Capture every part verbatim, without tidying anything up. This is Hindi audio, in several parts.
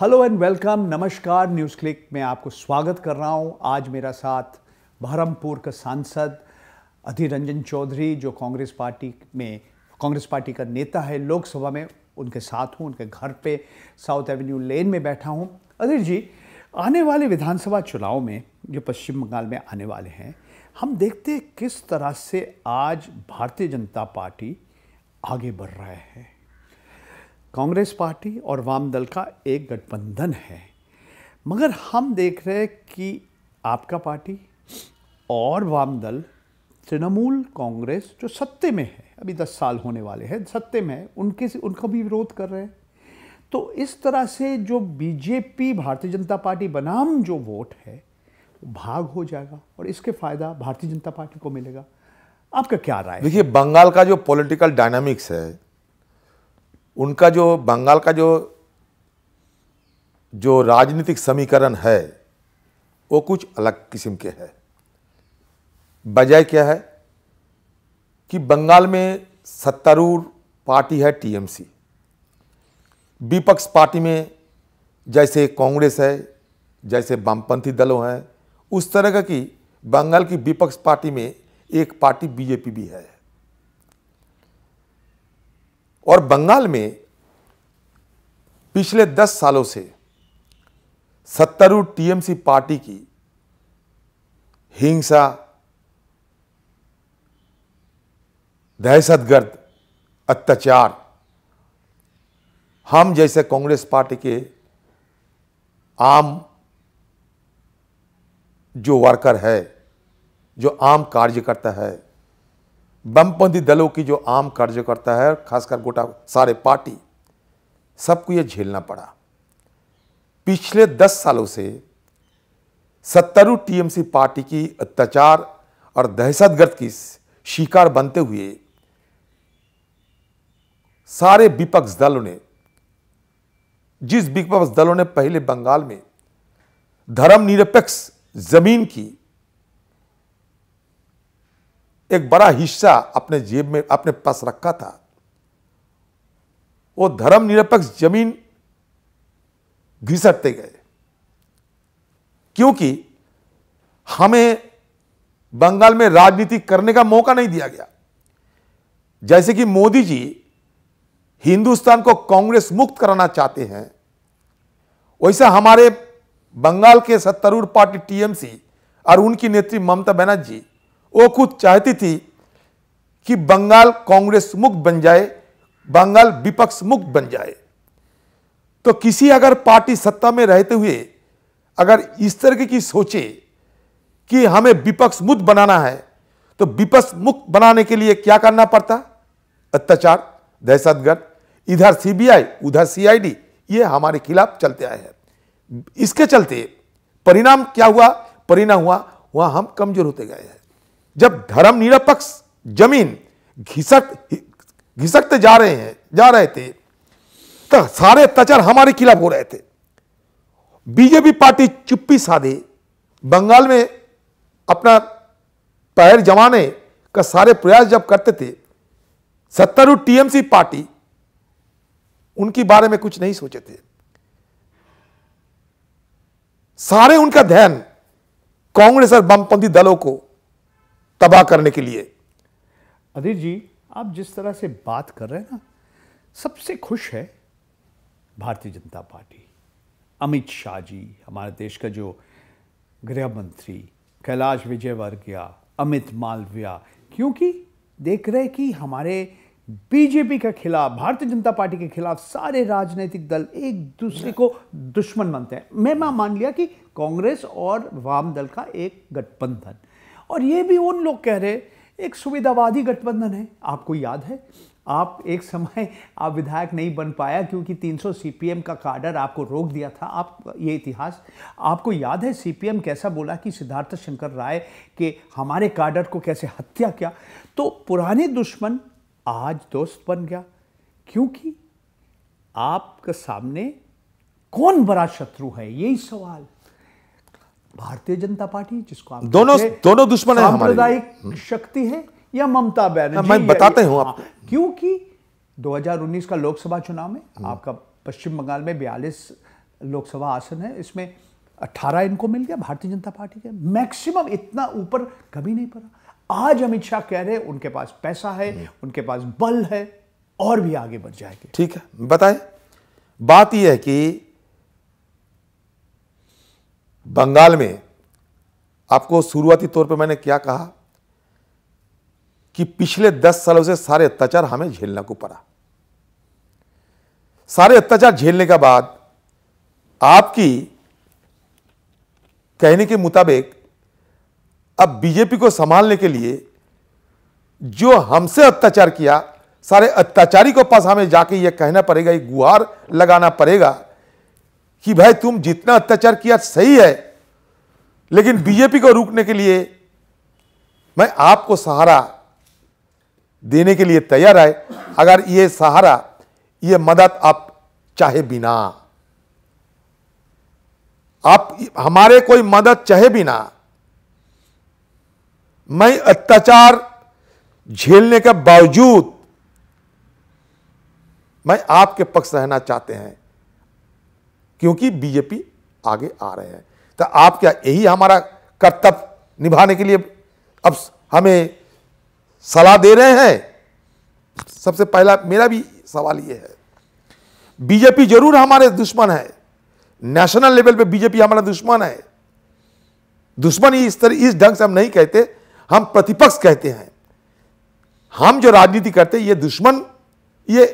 हेलो एंड वेलकम, नमस्कार। न्यूज़ क्लिक में आपको स्वागत कर रहा हूं। आज मेरा साथ बहरामपुर का सांसद अधीर रंजन चौधरी, जो कांग्रेस पार्टी में कांग्रेस पार्टी का नेता है, लोकसभा में उनके साथ हूं। उनके घर पे साउथ एवेन्यू लेन में बैठा हूं। अधीर जी, आने वाले विधानसभा चुनाव में, जो पश्चिम बंगाल में आने वाले हैं, हम देखते हैं किस तरह से आज भारतीय जनता पार्टी आगे बढ़ रहा है। कांग्रेस पार्टी और वाम दल का एक गठबंधन है, मगर हम देख रहे हैं कि आपका पार्टी और वाम दल तृणमूल कांग्रेस, जो सत्ते में है, अभी दस साल होने वाले हैं सत्ते में, उनके से उनका भी विरोध कर रहे हैं। तो इस तरह से जो बीजेपी भारतीय जनता पार्टी बनाम जो वोट है भाग हो जाएगा और इसके फ़ायदा भारतीय जनता पार्टी को मिलेगा। आपका क्या राय है? देखिए, बंगाल का जो पॉलिटिकल डायनामिक्स है, उनका जो बंगाल का जो जो राजनीतिक समीकरण है वो कुछ अलग किस्म के है। वजह क्या है कि बंगाल में सत्तारूढ़ पार्टी है टीएमसी, विपक्ष पार्टी में जैसे कांग्रेस है, जैसे वामपंथी दलों हैं, उस तरह की बंगाल की विपक्ष पार्टी में एक पार्टी बीजेपी भी है। और बंगाल में पिछले दस सालों से सत्तारूढ़ टीएमसी पार्टी की हिंसा, दहशतगर्द, अत्याचार हम जैसे कांग्रेस पार्टी के आम जो वर्कर है, जो आम कार्यकर्ता है, वामपंथी दलों की जो आम कार्यकर्ता है, खासकर गोटा सारे पार्टी, सबको ये झेलना पड़ा। पिछले दस सालों से सत्तारूढ़ टीएमसी पार्टी की अत्याचार और दहशतगर्द की शिकार बनते हुए सारे विपक्ष दलों ने, जिस विपक्ष दलों ने पहले बंगाल में धर्मनिरपेक्ष जमीन की एक बड़ा हिस्सा अपने जेब में अपने पास रखा था, वो धर्मनिरपेक्ष जमीन घिसटते गए, क्योंकि हमें बंगाल में राजनीति करने का मौका नहीं दिया गया। जैसे कि मोदी जी हिंदुस्तान को कांग्रेस मुक्त कराना चाहते हैं, वैसा हमारे बंगाल के सत्तारूढ़ पार्टी टीएमसी और उनकी नेत्री ममता बनर्जी वो खुद चाहती थी कि बंगाल कांग्रेस मुक्त बन जाए, बंगाल विपक्ष मुक्त बन जाए। तो किसी अगर पार्टी सत्ता में रहते हुए अगर इस तरह की सोचे कि हमें विपक्ष मुक्त बनाना है, तो विपक्ष मुक्त बनाने के लिए क्या करना पड़ता? अत्याचार, दहशतगर्द, इधर सीबीआई उधर सीआईडी, ये हमारे खिलाफ चलते आए हैं। इसके चलते परिणाम क्या हुआ? परिणाम हुआ वहां हम कमजोर होते गए हैं। जब धर्मनिरपेक्ष जमीन घिसट घिसटते जा रहे हैं जा रहे थे, तो सारे अत्याचार हमारे खिलाफ हो रहे थे। बीजेपी पार्टी चुप्पी साधे बंगाल में अपना पैर जमाने का सारे प्रयास जब करते थे, सत्तारूढ़ टीएमसी पार्टी उनके बारे में कुछ नहीं सोचे थे। सारे उनका ध्यान कांग्रेस और वामपंथी दलों को तबाह करने के लिए। अधीर जी, आप जिस तरह से बात कर रहे हैं ना, सबसे खुश है भारतीय जनता पार्टी। अमित शाह जी, हमारे देश का जो गृह मंत्री, कैलाश विजयवर्गीय, अमित मालविया, क्योंकि देख रहे हैं कि हमारे बीजेपी के खिलाफ, भारतीय जनता पार्टी के खिलाफ सारे राजनीतिक दल एक दूसरे को दुश्मन मानते हैं। मैं मान लिया कि कांग्रेस और वाम दल का एक गठबंधन, और ये भी उन लोग कह रहे एक सुविधावादी गठबंधन है। आपको याद है, आप एक समय आप विधायक नहीं बन पाया क्योंकि तीन सौ सीपीएम का काडर आपको रोक दिया था। आप ये इतिहास आपको याद है, सीपीएम कैसा बोला कि सिद्धार्थ शंकर राय के हमारे काडर को कैसे हत्या किया। तो पुराने दुश्मन आज दोस्त बन गया, क्योंकि आपके सामने कौन बड़ा शत्रु है, यही सवाल। भारतीय जनता पार्टी, जिसको आप दोनों दोनों दुश्मन है, सांप्रदायिक शक्ति है, या ममता बनर्जी? मैं बताते हूं आपको, क्योंकि दो हज़ार उन्नीस का लोकसभा चुनाव में आपका पश्चिम बंगाल में बयालीस लोकसभा आसन है, इसमें अट्ठारह इनको मिल गया भारतीय जनता पार्टी के, मैक्सिमम इतना ऊपर कभी नहीं पड़ा। आज अमित शाह कह रहे हैं उनके पास पैसा है, उनके पास बल है, और भी आगे बढ़ जाएंगे। ठीक है, बताएं। बात यह है कि बंगाल में आपको शुरुआती तौर पे मैंने क्या कहा कि पिछले दस सालों से सारे अत्याचार हमें झेलने को पड़ा। सारे अत्याचार झेलने के बाद आपकी कहने के मुताबिक अब बीजेपी को संभालने के लिए जो हमसे अत्याचार किया, सारे अत्याचारी को पास हमें जाके ये कहना पड़ेगा, ये गुहार लगाना पड़ेगा कि भाई तुम जितना अत्याचार किया सही है, लेकिन बीजेपी को रोकने के लिए मैं आपको सहारा देने के लिए तैयार है, अगर ये सहारा, ये मदद आप चाहे बिना, आप हमारे कोई मदद चाहे बिना, मैं अत्याचार झेलने के बावजूद मैं आपके पक्ष रहना चाहते हैं, क्योंकि बीजेपी आगे आ रहे हैं। तो आप क्या यही हमारा कर्तव्य निभाने के लिए अब हमें सलाह दे रहे हैं? सबसे पहला मेरा भी सवाल ये है, बीजेपी जरूर हमारे दुश्मन है, नेशनल लेवल पे बीजेपी हमारा दुश्मन है। दुश्मन इस तरह इस ढंग से हम नहीं कहते, हम प्रतिपक्ष कहते हैं। हम जो राजनीति करते हैं ये दुश्मन, ये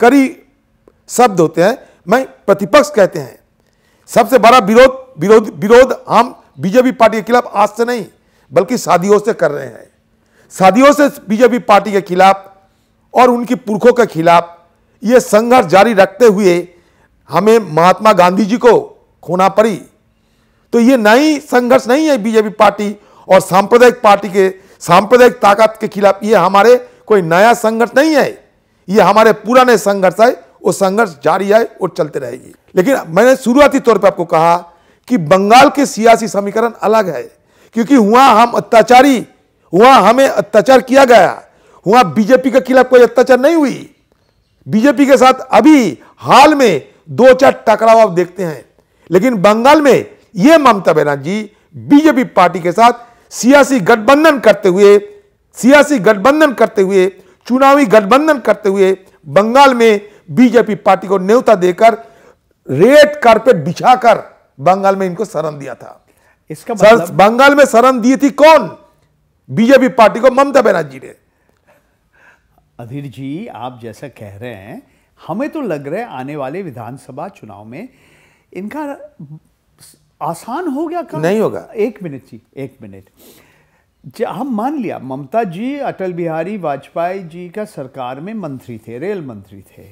कड़ी शब्द होते हैं, मैं प्रतिपक्ष कहते हैं। सबसे बड़ा विरोध विरोध विरोध हम बीजेपी पार्टी के खिलाफ आज से नहीं बल्कि सदियों से कर रहे हैं। सदियों से बीजेपी पार्टी के खिलाफ और उनके पुरखों के खिलाफ ये संघर्ष जारी रखते हुए हमें महात्मा गांधी जी को खोना पड़ी। तो ये नई संघर्ष नहीं है बीजेपी पार्टी और सांप्रदायिक पार्टी के, सांप्रदायिक ताकत के खिलाफ, ये हमारे कोई नया संघर्ष नहीं है, ये हमारे पुराने संघर्ष है, वो संघर्ष जारी है और चलते रहेगी। लेकिन मैंने शुरुआती तौर पर आपको कहा कि बंगाल के सियासी समीकरण अलग है, क्योंकि वहाँ हम अत्याचारी, वहाँ हमें अत्याचार किया गया, वहाँ बीजेपी के खिलाफ कोई अत्याचार नहीं हुई। बीजेपी के साथ अभी हाल में दो चार टकराव आप देखते हैं, लेकिन बंगाल में ये ममता बनर्जी बीजेपी पार्टी के साथ सियासी गठबंधन करते हुए सियासी गठबंधन करते हुए चुनावी गठबंधन करते हुए बंगाल में बीजेपी पार्टी को न्योता देकर रेड कारपेट बिछाकर बंगाल में इनको शरण दिया था। इसका मतलब बंगाल में शरण दी थी कौन? बीजेपी पार्टी को ममता बनर्जी ने। अधीर जी, आप जैसा कह रहे हैं, हमें तो लग रहा है आने वाले विधानसभा चुनाव में इनका आसान हो गया काम नहीं होगा। एक मिनट जी, एक मिनट। हम मान लिया ममता जी अटल बिहारी वाजपेयी जी का सरकार में मंत्री थे, रेल मंत्री थे,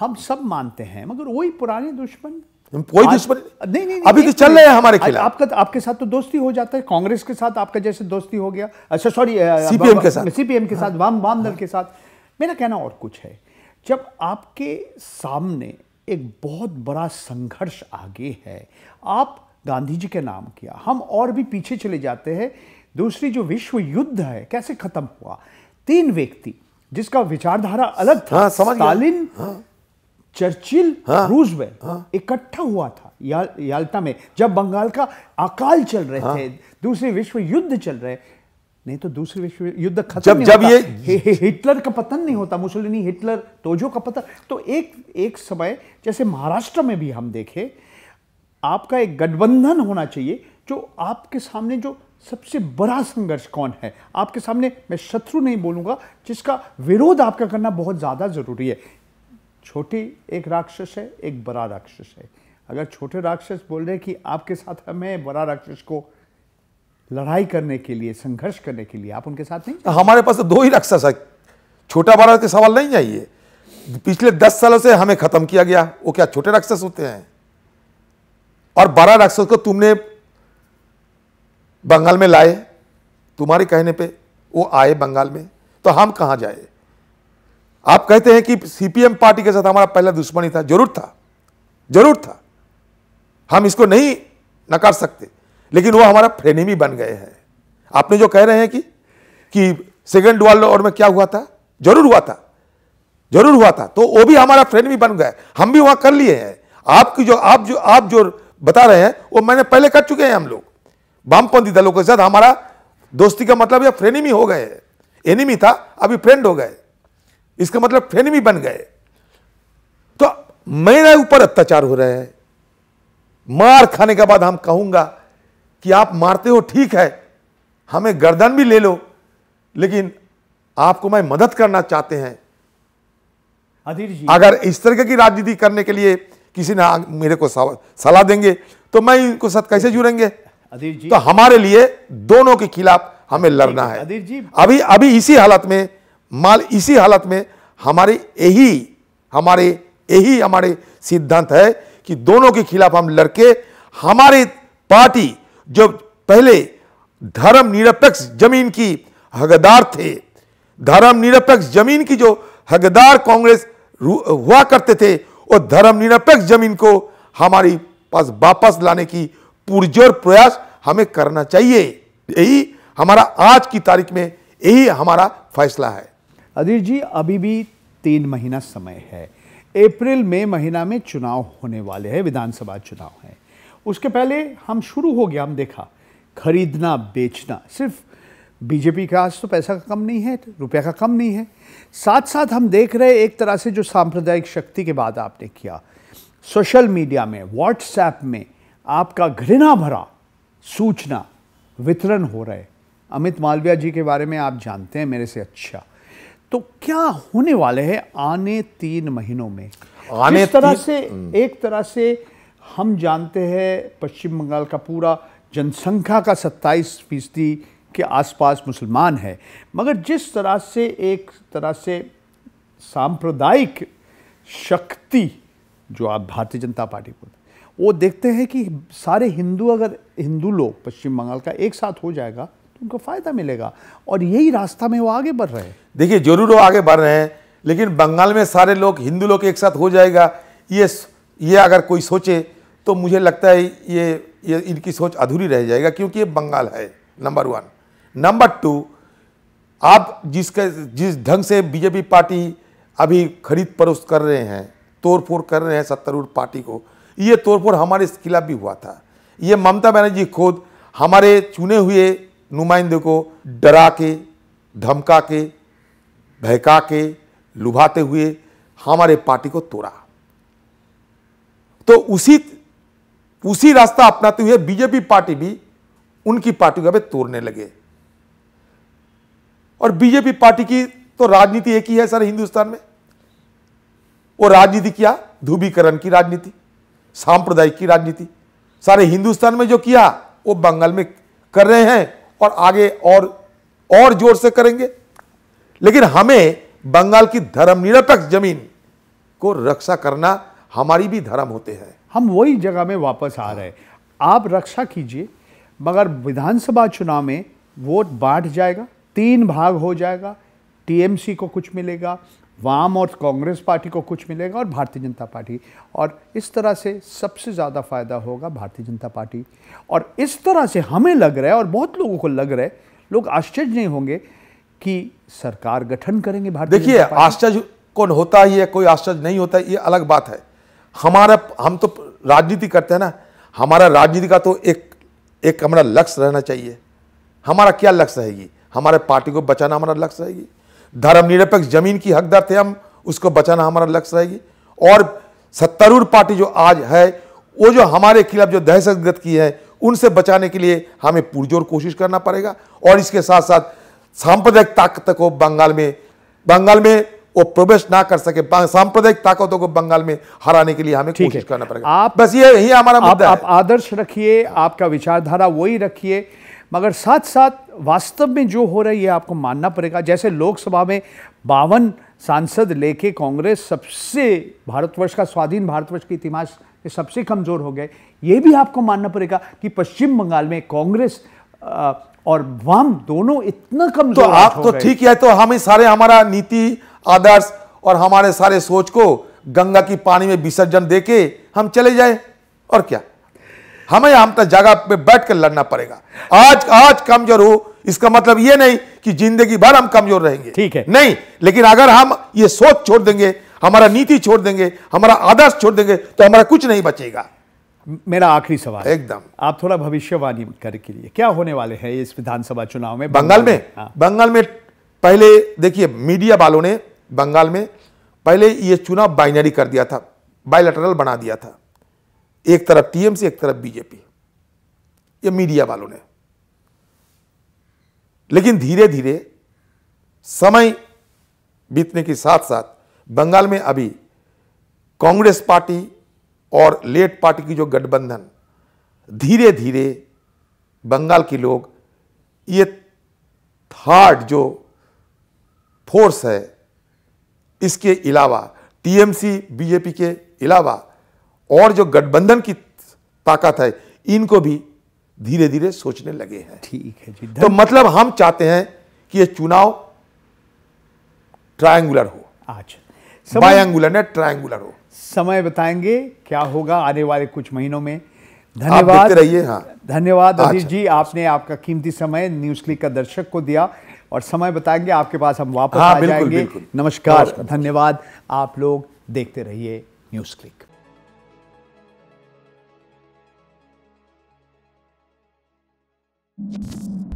हम सब मानते हैं, मगर वही पुराने दुश्मन, कोई दुश्मन नहीं, नहीं, अभी तो चल रहे हैं हमारे खिलाफ। आपका आपके साथ तो दोस्ती हो जाता है, कांग्रेस के साथ आपका जैसे दोस्ती हो गया, अच्छा सॉरी सीपीएम के साथ, सीपीएम के साथ, वाम वाम दल के साथ। मेरा कहना और कुछ है, जब आपके सामने एक बहुत बड़ा संघर्ष आगे है, आप गांधी जी के नाम किया, हम और भी पीछे चले जाते हैं। दूसरी जो विश्व युद्ध है कैसे खत्म हुआ, तीन व्यक्ति जिसका विचारधारा अलग था, स्टालिन, चर्चिल, हाँ, रूजवेल्ट, हाँ, इकट्ठा हुआ था या, याल्टा में जब बंगाल का अकाल चल रहे, हाँ, थे, दूसरे विश्व युद्ध चल रहे, नहीं तो दूसरे विश्व युद्ध खत्म जब, नहीं जब होता, ये हि, हिटलर का पतन नहीं होता, मुसोलिनी, हिटलर, तोजो का पतन। तो एक एक समय जैसे महाराष्ट्र में भी हम देखे, आपका एक गठबंधन होना चाहिए। जो आपके सामने जो सबसे बड़ा संघर्ष कौन है आपके सामने, मैं शत्रु नहीं बोलूँगा, जिसका विरोध आपका करना बहुत ज़्यादा ज़रूरी है। छोटी एक राक्षस है, एक बड़ा राक्षस है। अगर छोटे राक्षस बोल रहे हैं कि आपके साथ हमें बड़ा राक्षस को लड़ाई करने के लिए, संघर्ष करने के लिए, आप उनके साथ नहीं? हमारे पास तो दो ही राक्षस है, छोटा बड़ा के सवाल नहीं है। ये पिछले दस सालों से हमें खत्म किया गया, वो क्या छोटे राक्षस होते हैं? और बड़ा राक्षस को तुमने बंगाल में लाए, तुम्हारे कहने पर वो आए बंगाल में, तो हम कहाँ जाए? आप कहते हैं कि सीपीएम पार्टी के साथ हमारा पहला दुश्मनी था, जरूर था, जरूर था, हम इसको नहीं नकार सकते, लेकिन वो हमारा फ्रेनेमी बन गए हैं। आपने जो कह रहे हैं कि कि सेकेंड वर्ल्ड वॉर में क्या हुआ था, जरूर हुआ था, जरूर हुआ था, तो वो भी हमारा फ्रेनेमी बन गया, हम भी वहाँ कर लिए हैं। आपकी जो आप जो आप जो बता रहे हैं वो मैंने पहले कर चुके हैं। हम लोग वामपंथी दलों के साथ हमारा दोस्ती का मतलब या फ्रेनिमी हो गए, एनिमी था अभी फ्रेंड हो गए, इसका मतलब फ्रेनिमी बन गए। तो मेरे ऊपर अत्याचार हो रहे हैं, मार खाने के बाद हम कहूँगा कि आप मारते हो ठीक है, हमें गर्दन भी ले लो, लेकिन आपको मैं मदद करना चाहते हैं। अधीर जी, अगर इस तरह की राजनीति करने के लिए किसी ने मेरे को सलाह देंगे तो मैं इनको साथ कैसे जुड़ेंगे? अधीर जी, तो हमारे लिए दोनों के खिलाफ हमें लड़ना है। अधीर जी, अभी अभी इसी हालत में माल इसी हालत में हमारे यही हमारे यही हमारे सिद्धांत है कि दोनों के खिलाफ हम लड़के हमारे पार्टी जो पहले धर्म निरपेक्ष जमीन की हकदार थे, धर्म निरपेक्ष जमीन की जो हकदार कांग्रेस हुआ करते थे और धर्म निरपेक्ष जमीन को हमारी पास वापस लाने की पुरजोर प्रयास हमें करना चाहिए। यही हमारा आज की तारीख में यही हमारा फैसला है। अधीर जी, अभी भी तीन महीना समय है, अप्रैल में महीना में चुनाव होने वाले हैं, विधानसभा चुनाव है। उसके पहले हम शुरू हो गया, हम देखा खरीदना बेचना, सिर्फ बीजेपी का आज तो पैसा का कम नहीं है, रुपया का कम नहीं है। साथ साथ हम देख रहे एक तरह से जो सांप्रदायिक शक्ति के बाद आपने किया, सोशल मीडिया में, व्हाट्सएप में आपका घृणा भरा सूचना वितरण हो रहे। अमित मालविया जी के बारे में आप जानते हैं मेरे से अच्छा। तो क्या होने वाले हैं आने तीन महीनों में? आने इस तरह से एक तरह से हम जानते हैं पश्चिम बंगाल का पूरा जनसंख्या का सत्ताईस फीसदी के आसपास मुसलमान है, मगर जिस तरह से एक तरह से सांप्रदायिक शक्ति जो आप भारतीय जनता पार्टी बोलते हैं, वो देखते हैं कि सारे हिंदू, अगर हिंदू लोग पश्चिम बंगाल का एक साथ हो जाएगा तो उनको फ़ायदा मिलेगा और यही रास्ता में वो आगे बढ़ रहे हैं। देखिए, जरूर वो आगे बढ़ रहे हैं, लेकिन बंगाल में सारे लोग हिंदू लोग एक साथ हो जाएगा ये ये अगर कोई सोचे तो मुझे लगता है ये ये इनकी सोच अधूरी रह जाएगा, क्योंकि ये बंगाल है नंबर वन। नंबर टू, आप जिसके जिस ढंग से बीजेपी पार्टी अभी खरीद परोस कर रहे हैं, तोड़फोड़ कर रहे हैं सत्तारूढ़ पार्टी को, ये तोड़फोड़ हमारे खिलाफ भी हुआ था। ये ममता बनर्जी खुद हमारे चुने हुए नुमाइंदे को डरा के, धमका के, बहका के, लुभाते हुए हमारे पार्टी को तोड़ा। तो उसी उसी रास्ता अपनाते हुए बीजेपी पार्टी भी उनकी पार्टी को अब तोड़ने लगे। और बीजेपी पार्टी की तो राजनीति एक ही है सर हिंदुस्तान में, वो राजनीति क्या? ध्रुवीकरण की राजनीति, सांप्रदायिक की राजनीति। सारे हिंदुस्तान में जो किया वो बंगाल में कर रहे हैं और आगे और और जोर से करेंगे। लेकिन हमें बंगाल की धर्मनिरपेक्ष जमीन को रक्षा करना हमारी भी धर्म होते हैं। हम वही जगह में वापस आ रहे हैं। आप रक्षा कीजिए, मगर विधानसभा चुनाव में वोट बांट जाएगा, तीन भाग हो जाएगा, टीएमसी को कुछ मिलेगा, वाम और कांग्रेस पार्टी को कुछ मिलेगा और भारतीय जनता पार्टी, और इस तरह से सबसे ज़्यादा फायदा होगा भारतीय जनता पार्टी। और इस तरह से हमें लग रहा है और बहुत लोगों को लग रहा है, लोग आश्चर्य नहीं होंगे कि सरकार गठन करेंगे भारतीय। देखिए, आश्चर्य कौन होता है, कोई आश्चर्य नहीं होता, ये अलग बात है। हमारा हम तो राजनीति करते हैं ना, हमारा राजनीति का तो एक एक हमारा लक्ष्य रहना चाहिए। हमारा क्या लक्ष्य रहेगी? हमारे पार्टी को बचाना हमारा लक्ष्य रहेगी, धर्मनिरपेक्ष जमीन की हकदार थे हम, उसको बचाना हमारा लक्ष्य रहेगी। और सत्तारूढ़ पार्टी जो आज है वो जो हमारे खिलाफ जो दहशतगर्द की है उनसे बचाने के लिए हमें पुरजोर कोशिश करना पड़ेगा। और इसके साथ साथ सांप्रदायिक ताकतों को बंगाल में बंगाल में वो प्रवेश ना कर सके, सांप्रदायिक ताकतों को बंगाल में हराने के लिए हमें कोशिश करना पड़ेगा। आप बस ये यही हमारा मुद्दा है। आप आदर्श रखिए, आपका विचारधारा वही रखिए, मगर साथ साथ वास्तव में जो हो रहा है ये आपको मानना पड़ेगा। जैसे लोकसभा में बावन सांसद लेके कांग्रेस सबसे भारतवर्ष का स्वाधीन भारतवर्ष की इतिहास में सबसे कमज़ोर हो गए, ये भी आपको मानना पड़ेगा कि पश्चिम बंगाल में कांग्रेस और वाम दोनों इतना कमज़ोर। तो आप तो ठीक है, तो हम सारे हमारा नीति आदर्श और हमारे सारे सोच को गंगा की पानी में विसर्जन देके हम चले जाए और क्या? हमें हम तक जगह पे बैठ कर लड़ना पड़ेगा। आज आज कमजोर हो इसका मतलब ये नहीं कि जिंदगी भर हम कमजोर रहेंगे, ठीक है, नहीं। लेकिन अगर हम ये सोच छोड़ देंगे, हमारा नीति छोड़ देंगे, हमारा आदर्श छोड़ देंगे तो हमारा कुछ नहीं बचेगा। मेरा आखिरी सवाल एकदम, आप थोड़ा भविष्यवाणी करने के लिए, क्या होने वाले हैं इस विधानसभा चुनाव में बंगाल में? हाँ। बंगाल में पहले देखिए मीडिया वालों ने बंगाल में पहले ये चुनाव बाइनरी कर दिया था, बायलैटरल बना दिया था, एक तरफ टीएमसी एक तरफ बीजेपी, ये मीडिया वालों ने। लेकिन धीरे धीरे समय बीतने के साथ साथ बंगाल में अभी कांग्रेस पार्टी और लेट पार्टी की जो गठबंधन, धीरे धीरे बंगाल के लोग ये थर्ड जो फोर्स है, इसके अलावा टीएमसी बीजेपी के अलावा और जो गठबंधन की ताकत है, इनको भी धीरे धीरे सोचने लगे हैं। ठीक है जी। तो मतलब हम चाहते हैं कि ये चुनाव ट्रायंगुलर हो, अच्छा बायंगुलर ने ट्रायंगुलर हो। समय बताएंगे क्या होगा आने वाले कुछ महीनों में। धन्यवाद रहिए। हाँ धन्यवाद अधीर जी, आपने आपका कीमती समय न्यूज़ क्लिक का दर्शक को दिया और समय बताएंगे आपके पास हम वापस हाँ, आ बिल्कुल, जाएंगे बिल्कुल। नमस्कार, नमस्कार धन्यवाद। आप लोग देखते रहिए न्यूज़ क्लिक। you